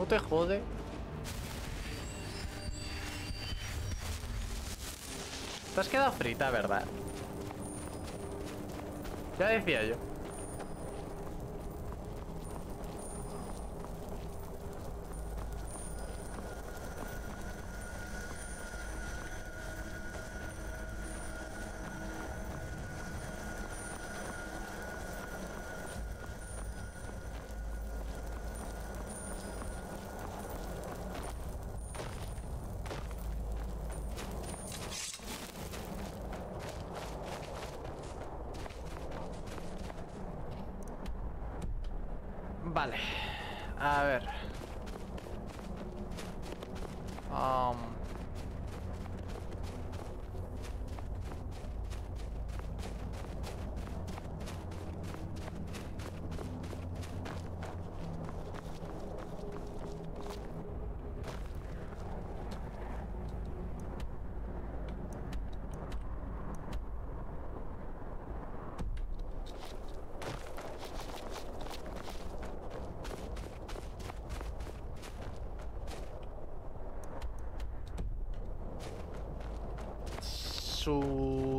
¿No te jode? Te has quedado frita, ¿verdad? Ya decía yo. Vale, a ver.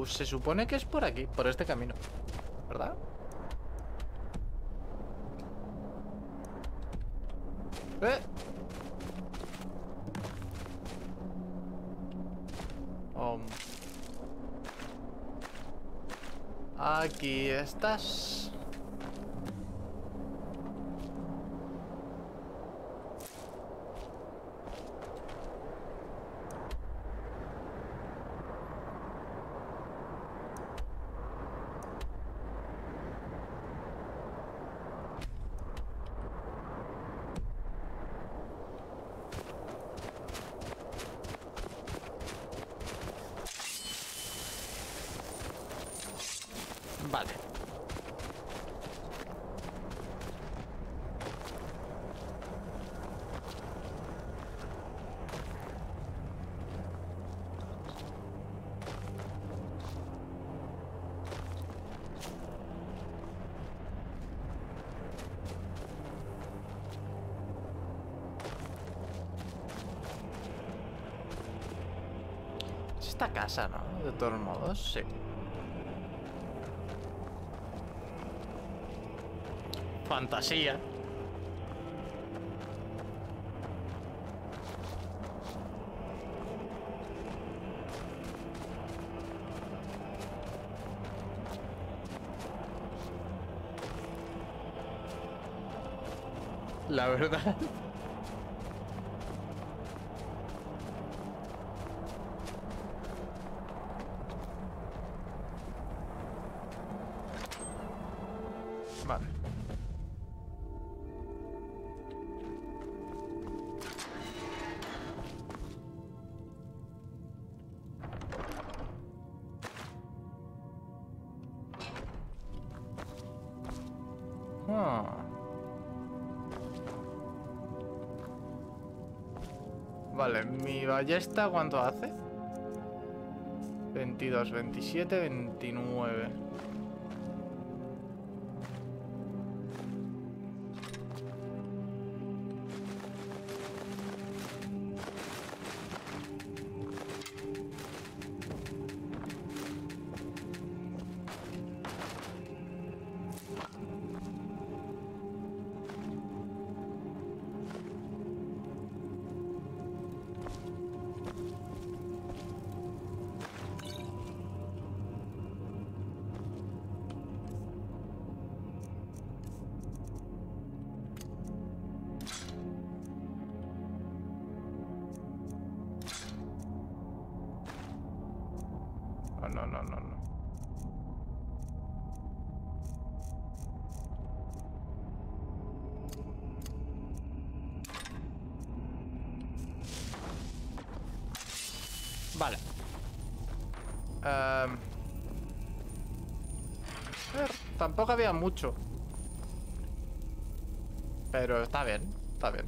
Se supone que es por aquí, por este camino, ¿verdad? Aquí estás. Vale. Es esta casa, ¿no? De todos modos, sí. Fantasía. La verdad. Vale, mi ballesta, ¿cuánto hace? 22, 27, 29. No. Vale. Tampoco había mucho. Pero está bien, está bien.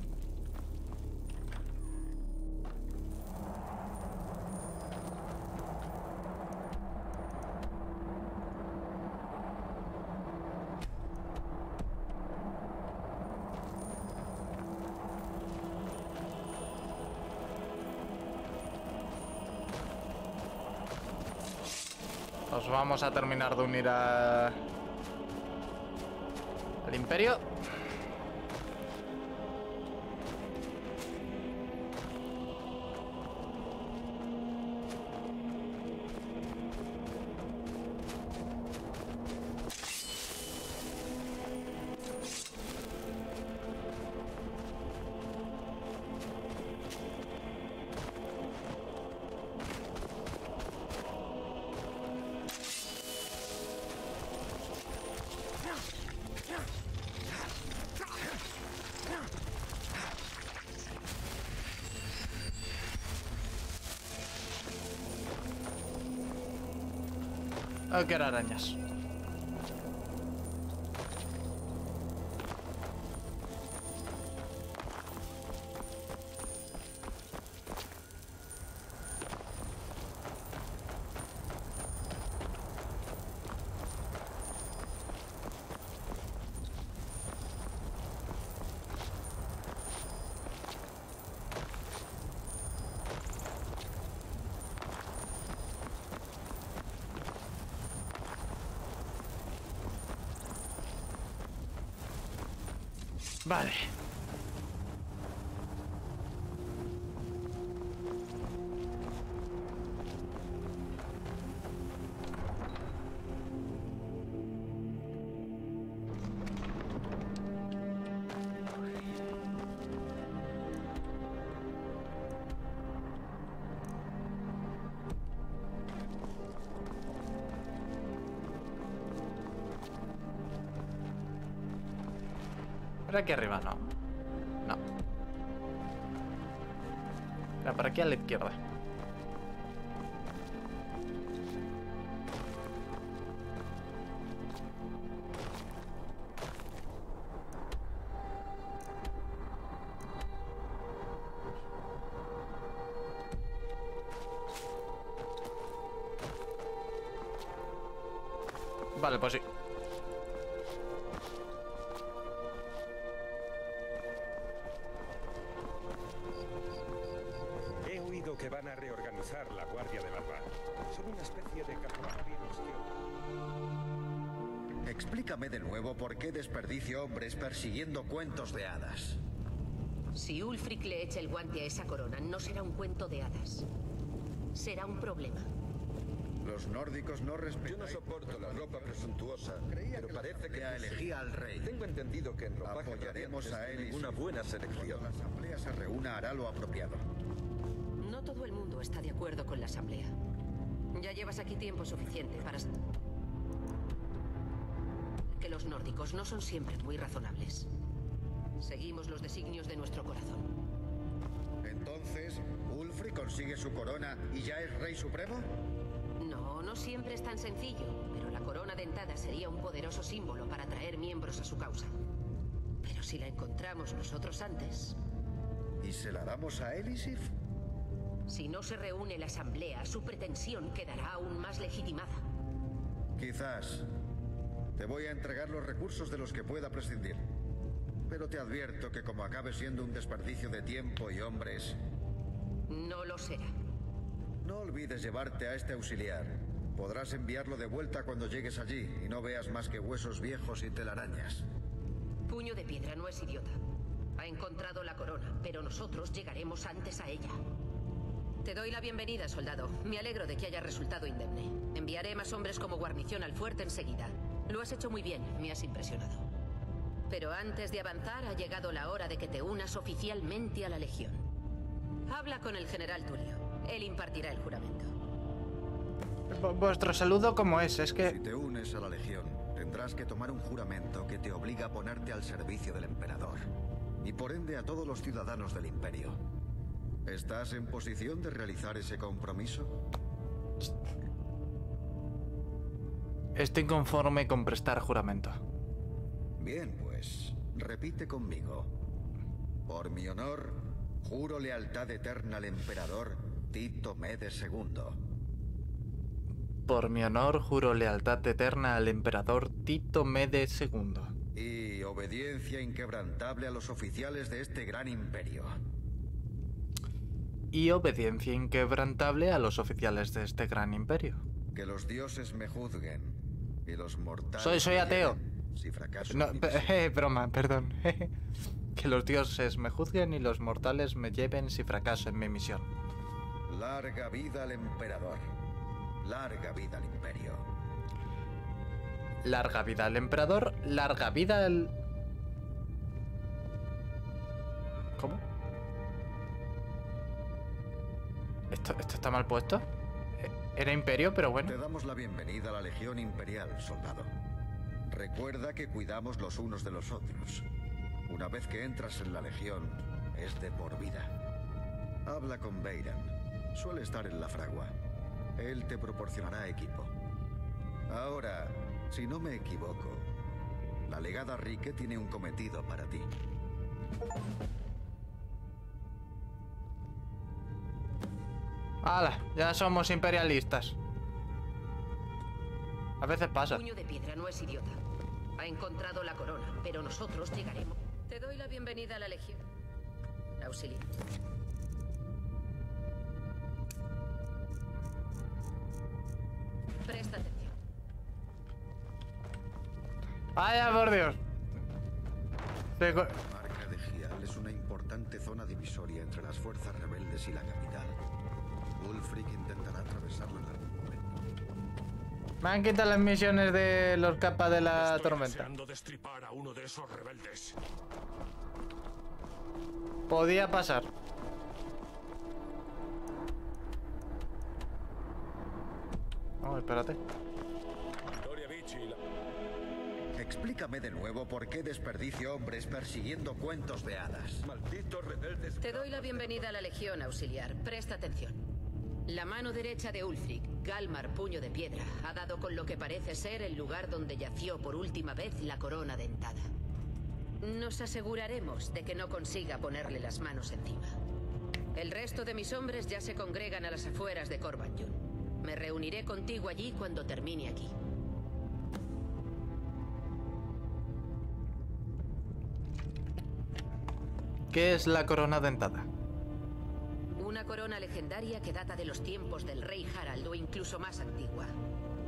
nos vamos a terminar de unir al Imperio. No quiero arañas. Vale. Pero aquí arriba no. No. Era para aquí a la izquierda. Vale, pues sí. Explícame de nuevo por qué desperdicio hombres persiguiendo cuentos de hadas. Si Ulfric le echa el guante a esa corona, no será un cuento de hadas. Será un problema. Los nórdicos no respetan. Yo no soporto la ropa presuntuosa, pero parece que elegía al rey. Tengo entendido que en ropaje apoyaremos a él. Una buena selección. Cuando la asamblea se reúna hará lo apropiado. No todo el mundo está de acuerdo con la asamblea. Ya llevas aquí tiempo suficiente para... Que los nórdicos no son siempre muy razonables. Seguimos los designios de nuestro corazón. Entonces, ¿Ulfri consigue su corona y ya es rey supremo? No, no siempre es tan sencillo, pero la corona dentada sería un poderoso símbolo para atraer miembros a su causa. Pero si la encontramos nosotros antes... ¿Y se la damos a Elisif? Si no se reúne la asamblea, su pretensión quedará aún más legitimada. Quizás... Te voy a entregar los recursos de los que pueda prescindir. Pero te advierto que como acabe siendo un desperdicio de tiempo y hombres... No lo será. No olvides llevarte a este auxiliar. Podrás enviarlo de vuelta cuando llegues allí y no veas más que huesos viejos y telarañas. Puño de Piedra no es idiota. Ha encontrado la corona, pero nosotros llegaremos antes a ella. Te doy la bienvenida, soldado. Me alegro de que haya resultado indemne. Enviaré más hombres como guarnición al fuerte enseguida. Lo has hecho muy bien, me has impresionado. Pero antes de avanzar, ha llegado la hora de que te unas oficialmente a la Legión. Habla con el General Tulio. Él impartirá el juramento. Vuestro saludo, ¿cómo es? Es que... Si te unes a la Legión, tendrás que tomar un juramento que te obliga a ponerte al servicio del Emperador. Y por ende a todos los ciudadanos del Imperio. ¿Estás en posición de realizar ese compromiso? Estoy conforme con prestar juramento. Bien, pues, repite conmigo. Por mi honor, juro lealtad eterna al emperador Tito Mede II. Por mi honor, juro lealtad eterna al emperador Tito Mede II. Y obediencia inquebrantable a los oficiales de este gran imperio. Y obediencia inquebrantable a los oficiales de este gran imperio. Que los dioses me juzguen y los mortales... Soy ateo. Si fracaso, no, broma, perdón. Que los dioses me juzguen y los mortales me lleven si fracaso en mi misión. Larga vida al emperador. Larga vida al imperio. Larga vida al emperador. Larga vida al... ¿Cómo? ¿Esto está mal puesto? Era imperio, pero bueno. Te damos la bienvenida a la Legión Imperial, soldado. Recuerda que cuidamos los unos de los otros. Una vez que entras en la Legión, es de por vida. Habla con Bayran. Suele estar en la fragua. Él te proporcionará equipo. Ahora, si no me equivoco, la legada Rique tiene un cometido para ti. ¡Hala! Ya somos imperialistas. A veces pasa. Puño de Piedra no es idiota. Ha encontrado la corona, pero nosotros llegaremos. Te doy la bienvenida a la Legión. Auxilio. Presta atención. ¡Vaya por Dios! La marca de Gial es una importante zona divisoria entre las fuerzas rebeldes y la capital. Ulfric intentará atravesarla en algún momento. Me han quitado las misiones de los capas de la tormenta. Deseando destripar a uno de esos rebeldes. Podía pasar. No, espérate. Explícame de nuevo por qué desperdicio hombres persiguiendo cuentos de hadas. Malditos rebeldes. Te doy la bienvenida a la Legión, auxiliar. Presta atención. La mano derecha de Ulfric, Galmar Puño de Piedra, ha dado con lo que parece ser el lugar donde yació por última vez la corona dentada. Nos aseguraremos de que no consiga ponerle las manos encima. El resto de mis hombres ya se congregan a las afueras de Korvanjund. Me reuniré contigo allí cuando termine aquí. ¿Qué es la corona dentada? Una corona legendaria que data de los tiempos del rey Harald o incluso más antigua.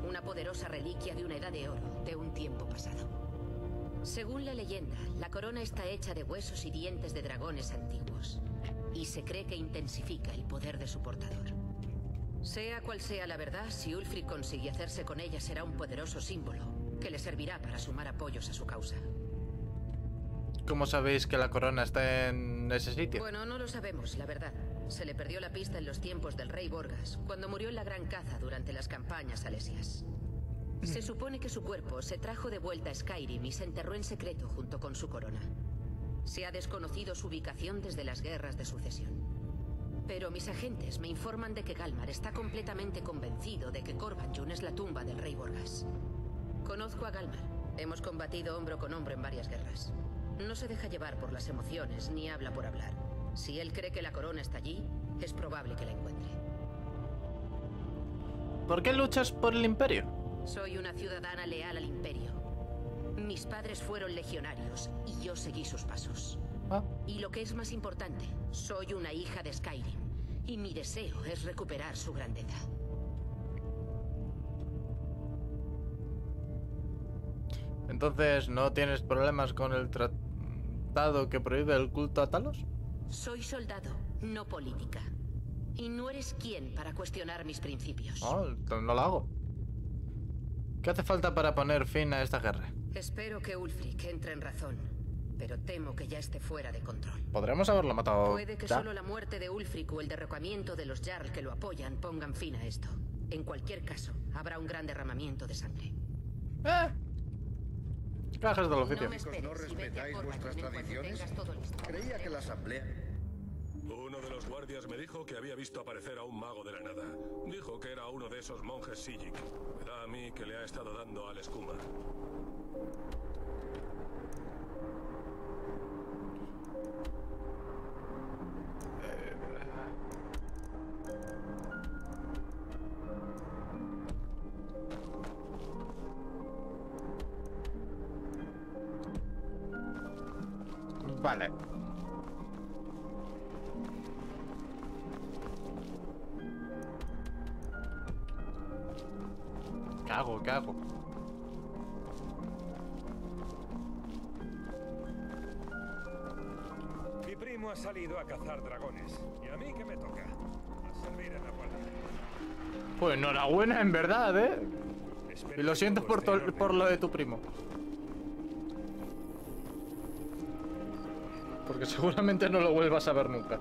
Una poderosa reliquia de una edad de oro, de un tiempo pasado. Según la leyenda, la corona está hecha de huesos y dientes de dragones antiguos. Y se cree que intensifica el poder de su portador. Sea cual sea la verdad, si Ulfric consigue hacerse con ella será un poderoso símbolo que le servirá para sumar apoyos a su causa. ¿Cómo sabéis que la corona está en ese sitio? Bueno, no lo sabemos, la verdad. Se le perdió la pista en los tiempos del rey Borgas, cuando murió en la Gran Caza durante las campañas salesias. Se supone que su cuerpo se trajo de vuelta a Skyrim y se enterró en secreto junto con su corona. Se ha desconocido su ubicación desde las guerras de sucesión. Pero mis agentes me informan de que Galmar está completamente convencido de que Korvanjund es la tumba del rey Borgas. Conozco a Galmar. Hemos combatido hombro con hombro en varias guerras. No se deja llevar por las emociones ni habla por hablar. Si él cree que la corona está allí, es probable que la encuentre. ¿Por qué luchas por el imperio? Soy una ciudadana leal al imperio. Mis padres fueron legionarios y yo seguí sus pasos. ¿Ah? Y lo que es más importante, soy una hija de Skyrim y mi deseo es recuperar su grandeza. Entonces, ¿no tienes problemas con el tratado que prohíbe el culto a Talos? Soy soldado, no política. Y no eres quien para cuestionar mis principios. Oh, no lo hago. ¿Qué hace falta para poner fin a esta guerra? Espero que Ulfric entre en razón, pero temo que ya esté fuera de control. Podremos haberlo matado. Puede que ya. Solo la muerte de Ulfric o el derrocamiento de los Jarl que lo apoyan pongan fin a esto. En cualquier caso, habrá un gran derramamiento de sangre. Cajas de los oficios. ¿No respetáis vuestras tradiciones? Creía que la asamblea... Uno de los guardias me dijo que había visto aparecer a un mago de la nada. Dijo que era uno de esos monjes Psíjic. Me da a mí que le ha estado dando al escuma. Vale. Cago, cago. Mi primo ha salido a cazar dragones. ¿Y a mí qué me toca? A servir en la guardia. Pues enhorabuena, en verdad, ¿eh? Y lo siento por lo de tu primo. Porque seguramente no lo vuelvas a ver nunca.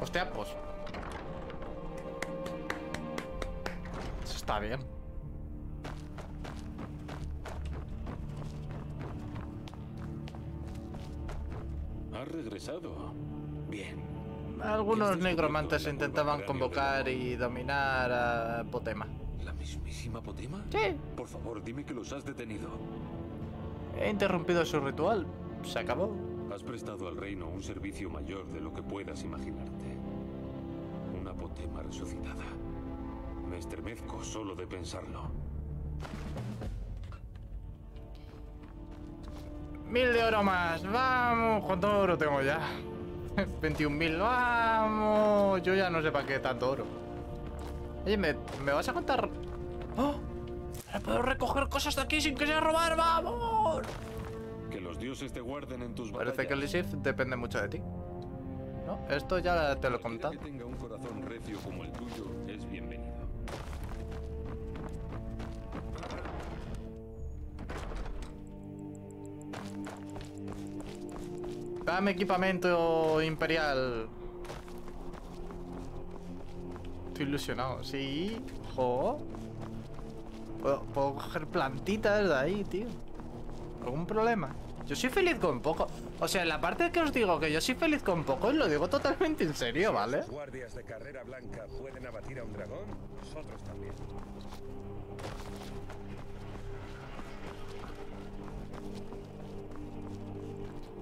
Hostia, pues. Eso está bien. Regresado. Bien. Algunos negromantes intentaban convocar y dominar a Potema. ¿La mismísima Potema? Sí. Por favor, dime que los has detenido. He interrumpido su ritual. Se acabó. Has prestado al reino un servicio mayor de lo que puedas imaginarte. Una Potema resucitada. Me estremezco solo de pensarlo. 1000 de oro más, vamos. ¿Cuánto oro tengo ya? 21.000, vamos. Yo ya no sé para qué tanto oro. Oye, ¿me vas a contar? ¡Oh! ¡Puedo recoger cosas de aquí sin que sea robar! ¡Vamos! Que los dioses te guarden en tus batallas. Parece que Elisif depende mucho de ti. No, esto ya te lo he contado. Que tenga un corazón recio como el tuyo es bienvenido. Dame equipamiento imperial. Estoy ilusionado, sí. Jo. Puedo coger plantitas de ahí, tío. ¿Algún problema? Yo soy feliz con poco. O sea, la parte que os digo que yo soy feliz con poco, os lo digo totalmente en serio, ¿vale? Los guardias de carrera blanca pueden abatir a un dragón, nosotros también.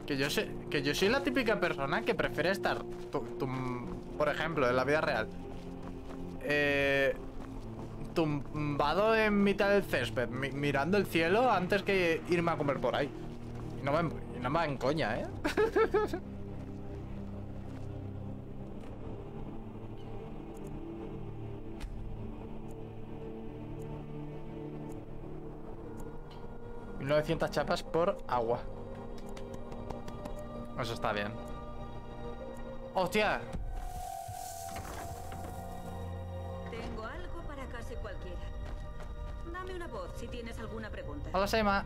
Que yo soy la típica persona que prefiere estar, por ejemplo, en la vida real, tumbado en mitad del césped, mirando el cielo antes que irme a comer por ahí. Y no me va en coña, ¿eh? Y 900 chapas por agua. Eso está bien. ¡Hostia! Tengo algo para casi cualquiera. Dame una voz si tienes alguna pregunta. Hola, Seema.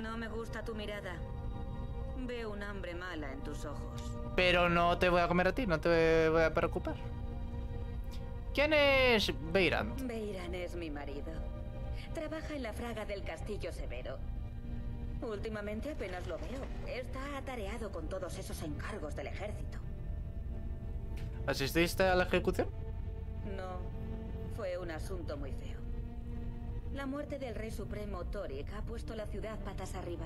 No me gusta tu mirada. Veo un hambre mala en tus ojos. Pero no te voy a comer a ti, no te voy a preocupar. ¿Quién es Bayran? Bayran es mi marido. Trabaja en la fraga del Castillo Severo. Últimamente apenas lo veo. Está atareado con todos esos encargos del ejército. ¿Asististe a la ejecución? No. Fue un asunto muy feo. La muerte del rey supremo Tóric ha puesto la ciudad patas arriba.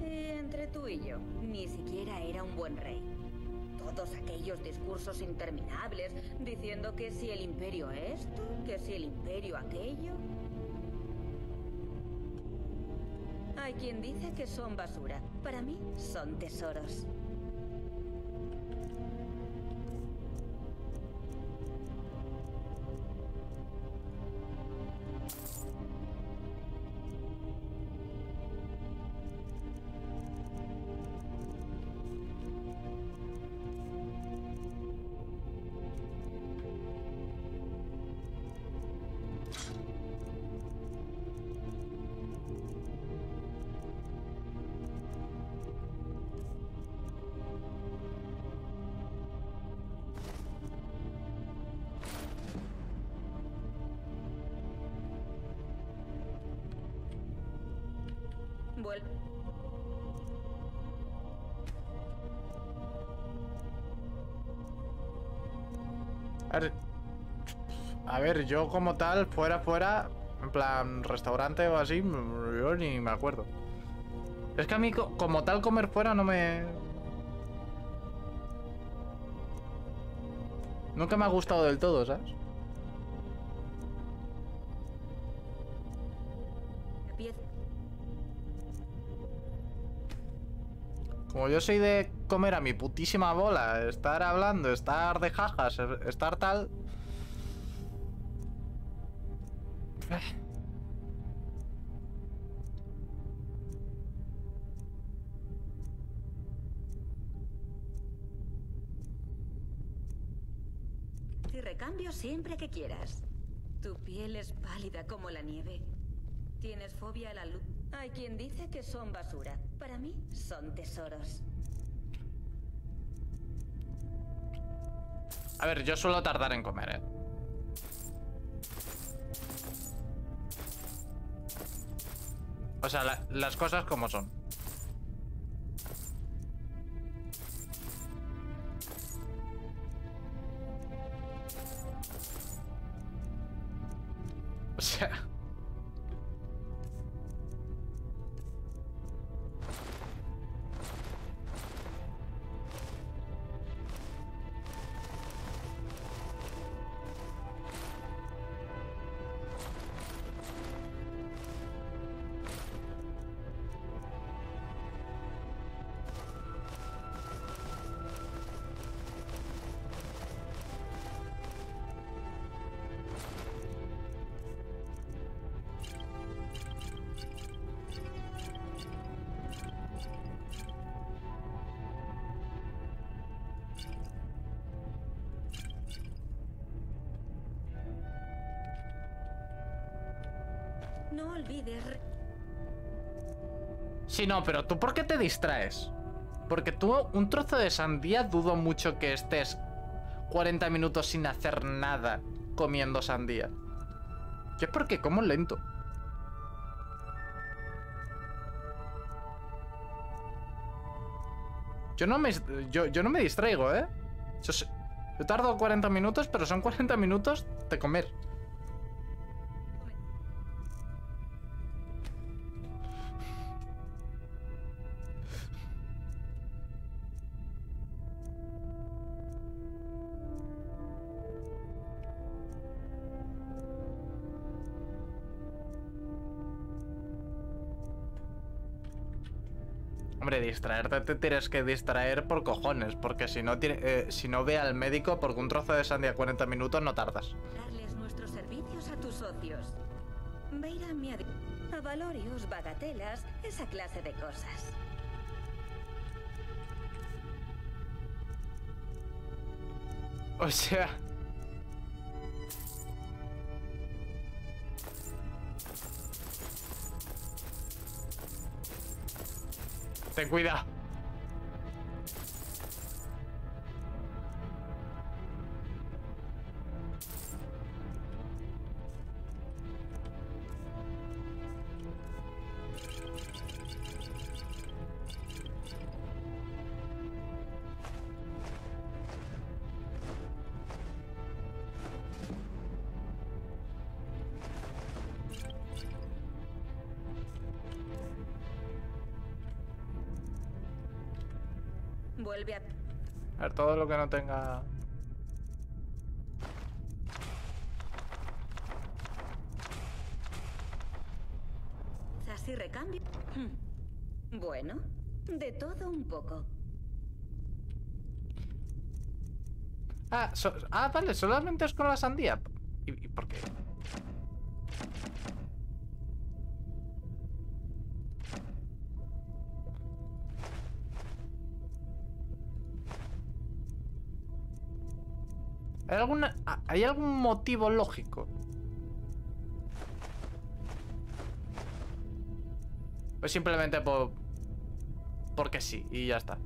Y entre tú y yo, ni siquiera era un buen rey. Todos aquellos discursos interminables diciendo que si el imperio esto, que si el imperio aquello. Hay quien dice que son basura. Para mí, son tesoros. A ver, yo como tal, fuera, en plan restaurante o así, yo ni me acuerdo. Es que a mí como tal comer fuera no me... Nunca me ha gustado del todo, ¿sabes? piedra. Como yo soy de comer a mi putísima bola, estar hablando, estar de jajas, estar tal... Te recambio siempre que quieras. Tu piel es pálida como la nieve. Tienes fobia a la luz. Hay quien dice que son basura. Para mí son tesoros. A ver, yo suelo tardar en comer, ¿eh? O sea, las cosas como son. O sea... No olvides. Sí, no, pero ¿tú por qué te distraes? Porque tú un trozo de sandía dudo mucho que estés 40 minutos sin hacer nada comiendo sandía. Que es porque como lento. Yo no me distraigo, ¿eh? Yo tardo 40 minutos, pero son 40 minutos de comer. Hombre, distraerte te tienes que distraer por cojones, porque si no ve al médico, porque un trozo de sandía 40 minutos no tardas. Darles nuestros servicios a tus socios. Meira me ha dicho avalorios, bagatelas, esa clase de cosas. O sea... Ten cuidado. A ver, todo lo que no tenga... Así recambio. Bueno, de todo un poco. Ah, vale, solamente es con la sandía. ¿Y por qué? ¿Hay algún motivo lógico? Pues simplemente porque sí, y ya está.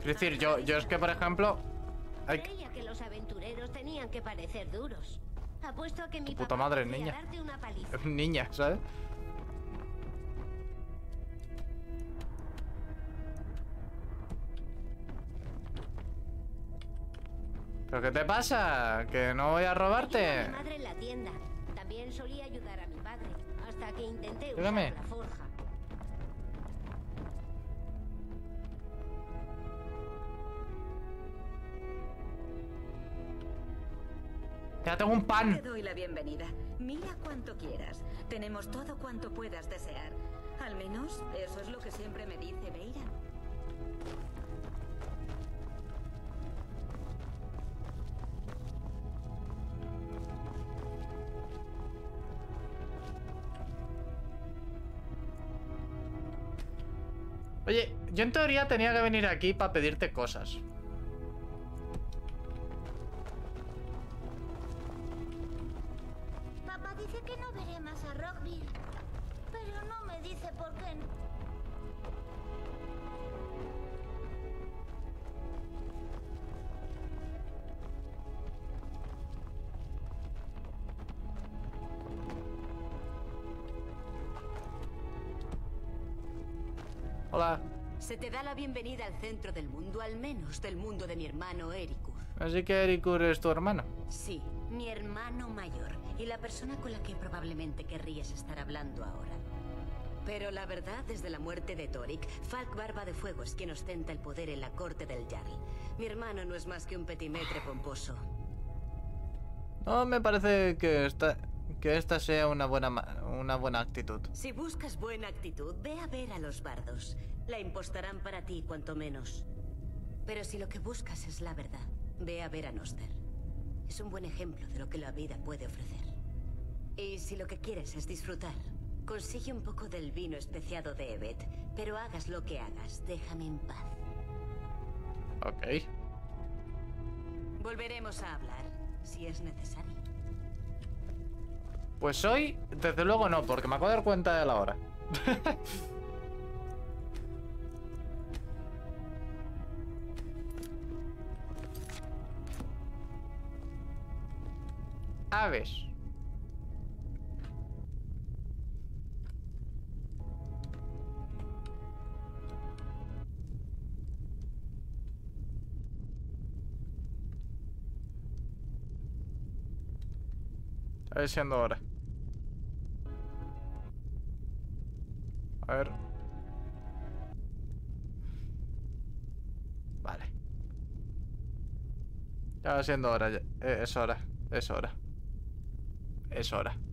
Es decir, yo es que, por ejemplo... Creía que los aventureros tenían que parecer duros. Apuesto a que mi puta madre, niña. Darte una paliza. Niña, ¿sabes? ¿Pero qué te pasa? ¿Que no voy a robarte? A mi madre en la tienda. También solía ayudar a mi padre hasta que intenté usar la forja. Ya tengo un pan. Te doy la bienvenida. Mira cuanto quieras. Tenemos todo cuanto puedas desear. Al menos eso es lo que siempre me dice Meira. Oye, yo en teoría tenía que venir aquí para pedirte cosas. Papá dice que no veré más a Rockville, pero no me dice por qué. Hola. Se te da la bienvenida al centro del mundo, al menos del mundo de mi hermano Erikur. Así que Erikur es tu hermano. Sí, mi hermano mayor y la persona con la que probablemente querrías estar hablando ahora. Pero la verdad, desde la muerte de Tóric, Falk Barba de Fuego es quien ostenta el poder en la corte del Jarl. Mi hermano no es más que un petimetre pomposo. No me parece que está... Que esta sea una buena actitud. Si buscas buena actitud, ve a ver a los bardos. La impostarán para ti, cuanto menos. Pero si lo que buscas es la verdad, ve a ver a Noster. Es un buen ejemplo de lo que la vida puede ofrecer. Y si lo que quieres es disfrutar, consigue un poco del vino especiado de Evet. Pero hagas lo que hagas, déjame en paz. Ok. Volveremos a hablar, si es necesario. Pues hoy, desde luego no, porque me acabo de dar cuenta de la hora. Aves. A ver si ando ahora. A ver. Vale. Ya va siendo hora. Es hora. Es hora. Es hora.